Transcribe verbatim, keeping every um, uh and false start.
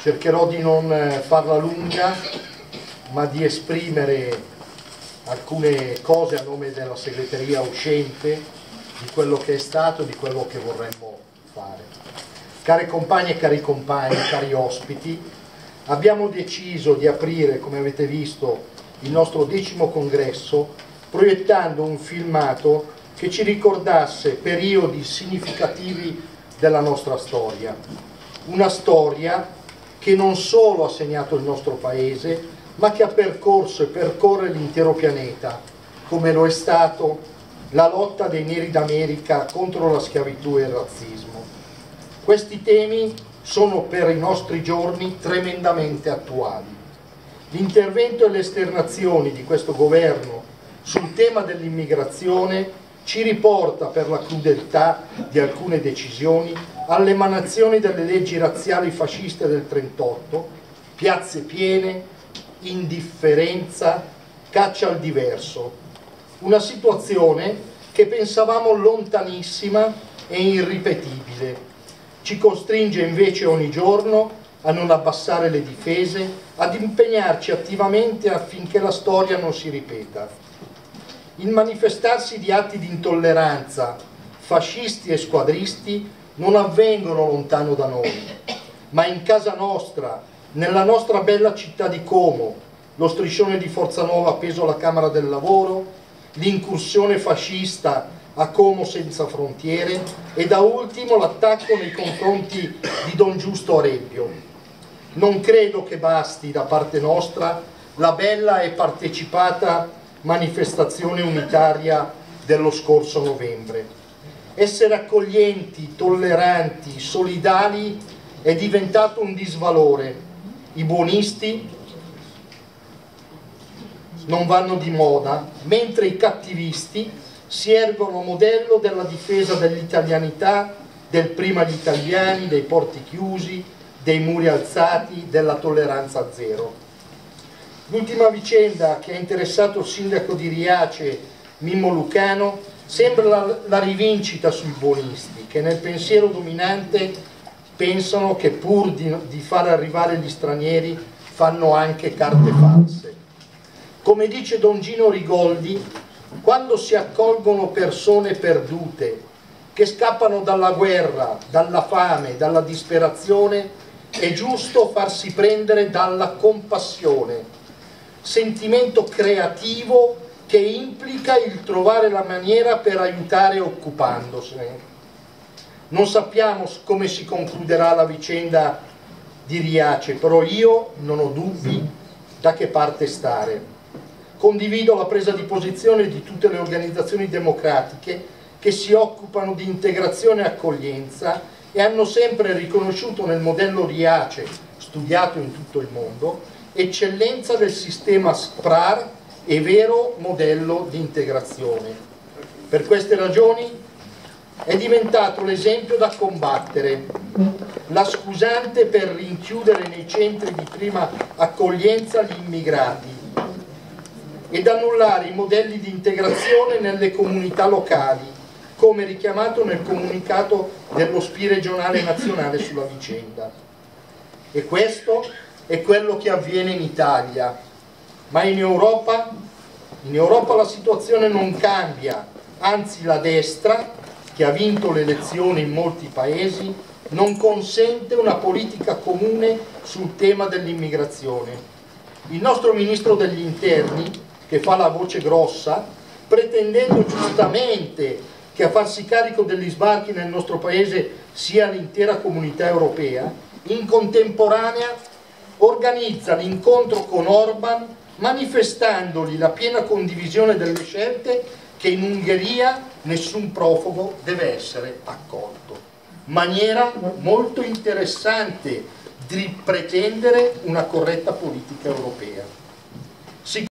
Cercherò di non farla lunga, ma di esprimere alcune cose a nome della segreteria uscente di quello che è stato, di quello che vorremmo fare. Care compagne e cari compagni, cari ospiti, abbiamo deciso di aprire, come avete visto, il nostro decimo congresso proiettando un filmato che ci ricordasse periodi significativi della nostra storia. Una storia che non solo ha segnato il nostro paese, ma che ha percorso e percorre l'intero pianeta, come lo è stato la lotta dei neri d'America contro la schiavitù e il razzismo. Questi temi sono per i nostri giorni tremendamente attuali. L'intervento e le esternazioni di questo governo sul tema dell'immigrazione ci riporta, per la crudeltà di alcune decisioni, all'emanazione delle leggi razziali fasciste del trentotto, piazze piene, indifferenza, caccia al diverso. Una situazione che pensavamo lontanissima e irripetibile. Ci costringe invece ogni giorno a non abbassare le difese, ad impegnarci attivamente affinché la storia non si ripeta. Il manifestarsi di atti di intolleranza, fascisti e squadristi, non avvengono lontano da noi, ma in casa nostra, nella nostra bella città di Como, lo striscione di Forza Nuova appeso alla Camera del Lavoro, l'incursione fascista a Como senza frontiere e da ultimo l'attacco nei confronti di Don Giusto Arebbio. Non credo che basti da parte nostra la bella e partecipata manifestazione unitaria dello scorso novembre. Essere accoglienti, tolleranti, solidali è diventato un disvalore. I buonisti non vanno di moda, mentre i cattivisti si ergono modello della difesa dell'italianità, del prima gli italiani, dei porti chiusi, dei muri alzati, della tolleranza zero. L'ultima vicenda che ha interessato il sindaco di Riace, Mimmo Lucano, sembra la, la rivincita sui buonisti, che nel pensiero dominante pensano che pur di, di far arrivare gli stranieri fanno anche carte false. Come dice Don Gino Rigoldi, quando si accolgono persone perdute che scappano dalla guerra, dalla fame, dalla disperazione, è giusto farsi prendere dalla compassione, sentimento creativo che implica il trovare la maniera per aiutare occupandosene. Non sappiamo come si concluderà la vicenda di Riace, però io non ho dubbi da che parte stare. Condivido la presa di posizione di tutte le organizzazioni democratiche che si occupano di integrazione e accoglienza e hanno sempre riconosciuto nel modello Riace, studiato in tutto il mondo, eccellenza del sistema Sprar e vero modello di integrazione. Per queste ragioni è diventato l'esempio da combattere, la scusante per rinchiudere nei centri di prima accoglienza gli immigrati ed annullare i modelli di integrazione nelle comunità locali, come richiamato nel comunicato dello S P I regionale nazionale sulla vicenda. E questo è quello che avviene in Italia, ma in Europa, in Europa la situazione non cambia, anzi la destra, che ha vinto le elezioni in molti paesi, non consente una politica comune sul tema dell'immigrazione. Il nostro ministro degli interni, che fa la voce grossa, pretendendo giustamente che a farsi carico degli sbarchi nel nostro paese sia l'intera comunità europea, in contemporanea organizza l'incontro con Orban manifestandogli la piena condivisione delle scelte che in Ungheria nessun profugo deve essere accolto. Maniera molto interessante di pretendere una corretta politica europea.